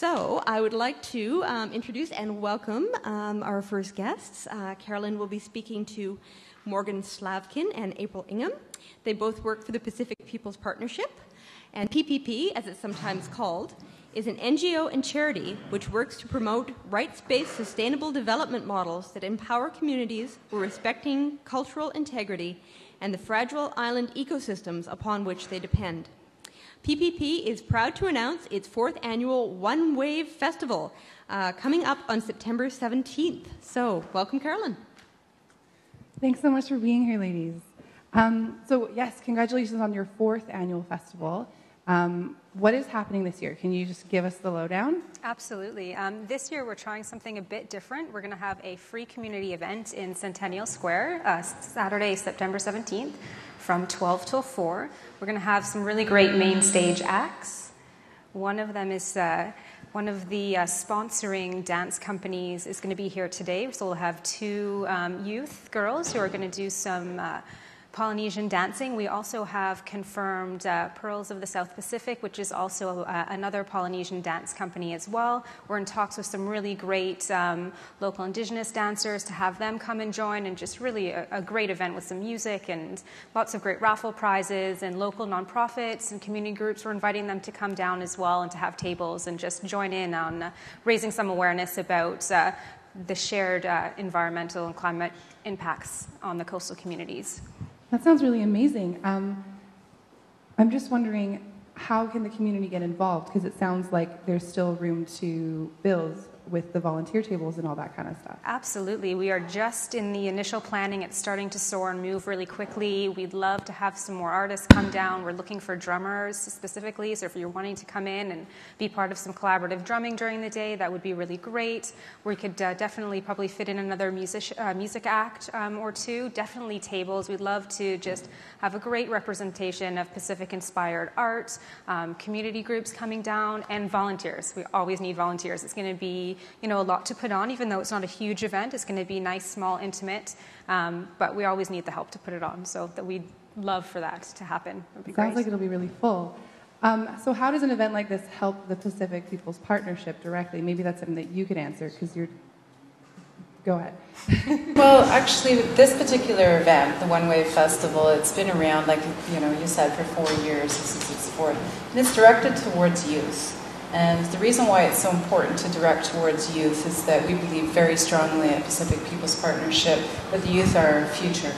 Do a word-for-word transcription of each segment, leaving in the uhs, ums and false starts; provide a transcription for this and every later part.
So I would like to um, introduce and welcome um, our first guests. Uh, Carolyn will be speaking to Morgan Slavkin and April Ingham. They both work for the Pacific Peoples Partnership, and P P P, as it's sometimes called, is an N G O and charity which works to promote rights-based sustainable development models that empower communities while respecting cultural integrity and the fragile island ecosystems upon which they depend. P P P is proud to announce its fourth annual One Wave Festival uh, coming up on September seventeenth. So, welcome, Carolyn. Thanks so much for being here, ladies. Um, so, yes, congratulations on your fourth annual festival. Um, what is happening this year? Can you just give us the lowdown? Absolutely. Um, this year we're trying something a bit different. We're going to have a free community event in Centennial Square, uh, Saturday, September seventeenth, from twelve till four. We're going to have some really great main stage acts. One of them is uh, one of the uh, sponsoring dance companies is going to be here today. So we'll have two um, youth girls who are going to do some uh, Polynesian dancing. We also have confirmed uh, Pearls of the South Pacific, which is also uh, another Polynesian dance company as well. We're in talks with some really great um, local indigenous dancers to have them come and join, and just really a, a great event with some music and lots of great raffle prizes, and local nonprofits and community groups. We're inviting them to come down as well and to have tables and just join in on uh, raising some awareness about uh, the shared uh, environmental and climate impacts on the coastal communities. That sounds really amazing. Um, I'm just wondering, how can the community get involved? Because it sounds like there's still room to build with the volunteer tables and all that kind of stuff. Absolutely. We are just in the initial planning. It's starting to soar and move really quickly. We'd love to have some more artists come down. We're looking for drummers specifically, so if you're wanting to come in and be part of some collaborative drumming during the day, that would be really great. We could uh, definitely probably fit in another music, uh, music act um, or two. Definitely tables. We'd love to just have a great representation of Pacific-inspired art, um, community groups coming down, and volunteers. We always need volunteers. It's going to be you know, a lot to put on, even though it's not a huge event. It's going to be nice, small, intimate, um, but we always need the help to put it on, so that we'd love for that to happen. It would be great. Sounds like it'll be really full. Um, so how does an event like this help the Pacific Peoples Partnership directly? Maybe that's something that you could answer, because you're... Go ahead. Well, actually, with this particular event, the One Wave Festival, it's been around, like you know, you said, for four years. This is its fourth. And it's directed towards youth. And the reason why it's so important to direct towards youth is that we believe very strongly at Pacific Peoples Partnership that the youth are our future.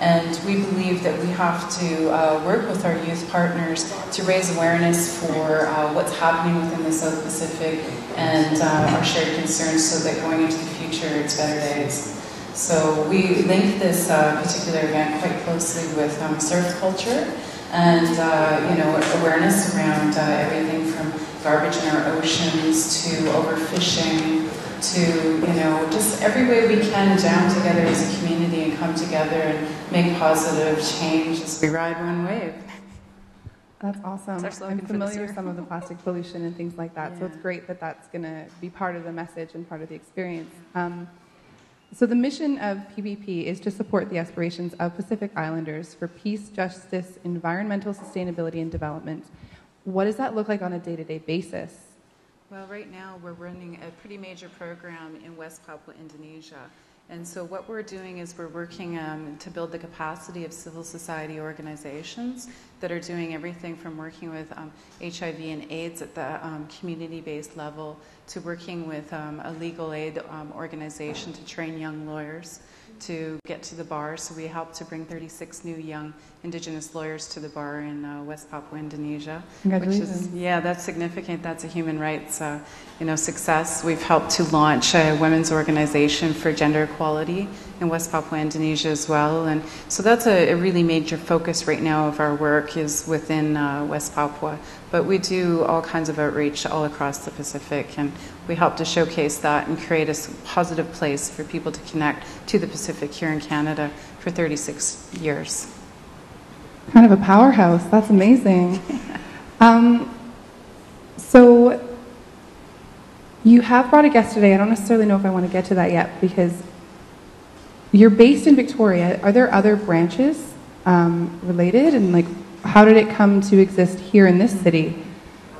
And we believe that we have to uh, work with our youth partners to raise awareness for uh, what's happening within the South Pacific and uh, our shared concerns, so that going into the future, it's better days. So we link this uh, particular event quite closely with um, surf culture and uh, you know, awareness around uh, everything from garbage in our oceans, to overfishing, to, you know, just every way we can jam together as a community and come together and make positive change as we ride one wave. That's awesome. I'm familiar with some of the plastic pollution and things like that, yeah. So it's great that that's going to be part of the message and part of the experience. Um, so the mission of P P P is to support the aspirations of Pacific Islanders for peace, justice, environmental sustainability, and development. What does that look like on a day-to-day basis? Well, right now we're running a pretty major program in West Papua, Indonesia. And so what we're doing is we're working um, to build the capacity of civil society organizations that are doing everything from working with um, H I V and AIDS at the um, community-based level, to working with um, a legal aid um, organization to train young lawyers to get to the bar. So we helped to bring thirty-six new young indigenous lawyers to the bar in uh, West Papua, Indonesia. Congratulations. Which is, yeah, that's significant. That's a human rights uh, you know, success. We've helped to launch a women's organization for gender equality in West Papua, Indonesia as well. And so that's a, a really major focus right now of our work, is within uh, West Papua. But we do all kinds of outreach all across the Pacific, and we help to showcase that and create a positive place for people to connect to the Pacific here in Canada for thirty-six years. Kind of a powerhouse. That's amazing. um, so you have brought a guest today. I don't necessarily know if I want to get to that yet, because you're based in Victoria. Are there other branches um, related, and like, how did it come to exist here in this city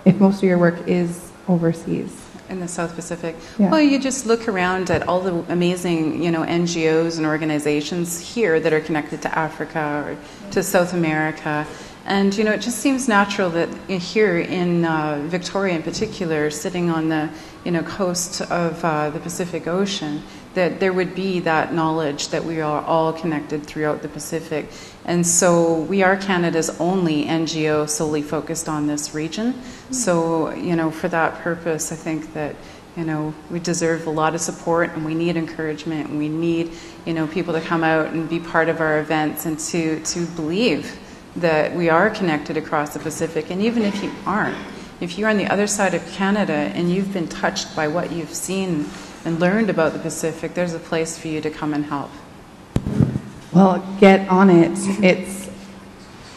if most of your work is overseas. In the South Pacific. Yeah. Well, you just look around at all the amazing, you know, N G Os and organizations here that are connected to Africa or to South America. And, you know, it just seems natural that here in uh, Victoria in particular, sitting on the, you know, coast of uh, the Pacific Ocean, that there would be that knowledge that we are all connected throughout the Pacific. And so we are Canada's only N G O solely focused on this region. So, you know, for that purpose, I think that, you know, we deserve a lot of support, and we need encouragement, and we need, you know, people to come out and be part of our events and to, to believe that we are connected across the Pacific. And even if you aren't, if you're on the other side of Canada and you've been touched by what you've seen and learned about the Pacific, there's a place for you to come and help. Well, get on it. It's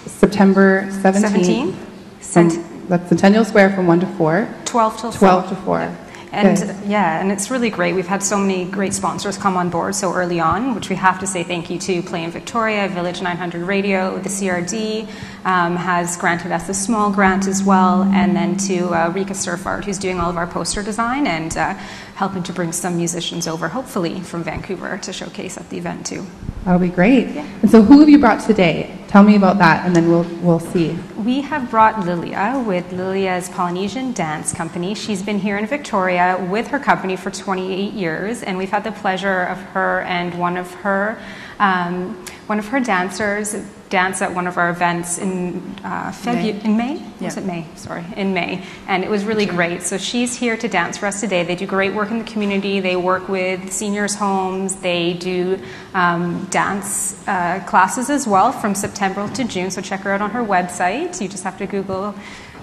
September seventeenth. seventeenth? That's Centennial Square from one to four. twelve till four. twelve to four. Yeah. And Good. yeah, and it's really great. We've had so many great sponsors come on board so early on, which we have to say thank you to Play in Victoria, Village nine hundred Radio, the C R D um, has granted us a small grant as well, and then to uh, Rika Surfart, who's doing all of our poster design and uh, helping to bring some musicians over, hopefully, from Vancouver to showcase at the event too. That'll be great. Yeah. And so who have you brought today? Tell me about that, and then we'll, we'll see. We have brought Lilia with Lilia's Polynesian Dance Company. She's been here in Victoria with her company for twenty-eight years, and we've had the pleasure of her and one of her um, one of her dancers dance at one of our events in uh, February, in May? Yeah. Was it May? Sorry, in May. And it was really great. So she's here to dance for us today. They do great work in the community. They work with seniors' homes. They do um, dance uh, classes as well from September to June. So check her out on her website. You just have to Google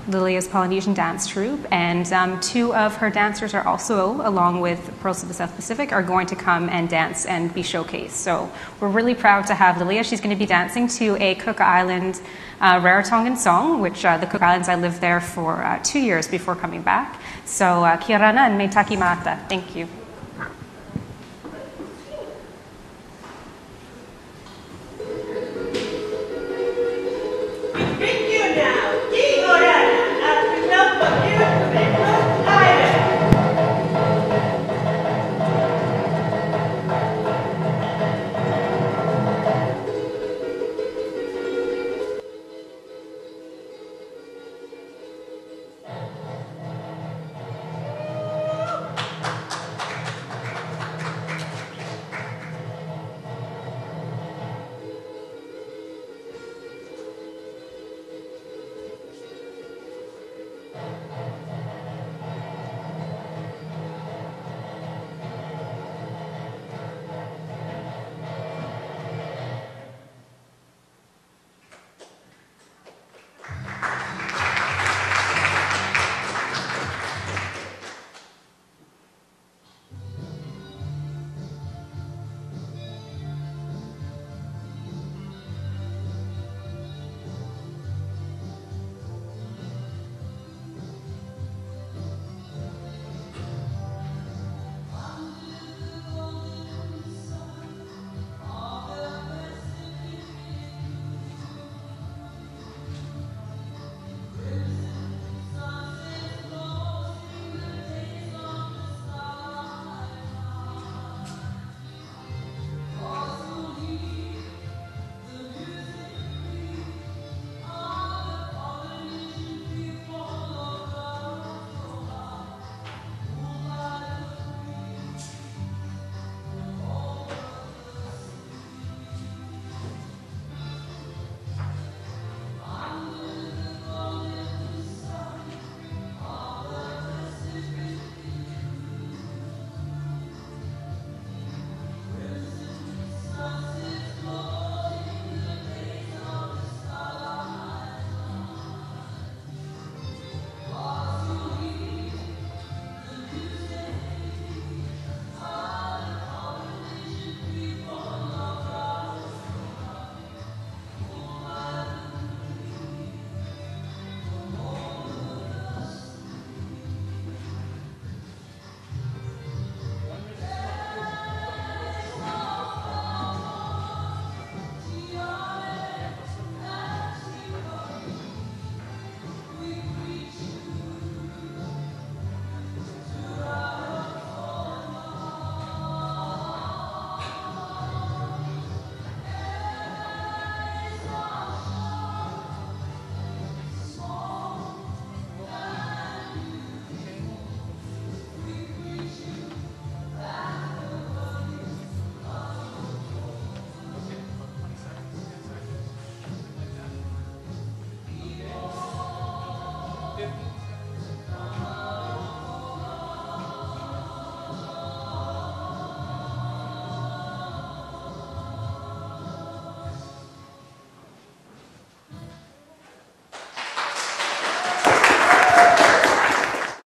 Lilia's Polynesian Dance Troupe. And um, two of her dancers are also, along with Pearls of the South Pacific, are going to come and dance and be showcased. So we're really proud to have Lilia. She's going to be dancing to a Cook Island uh, Rarotongan song, which uh, the Cook Islands, I lived there for uh, two years before coming back. So uh, Kia orana and Meitaki Mata. Thank you.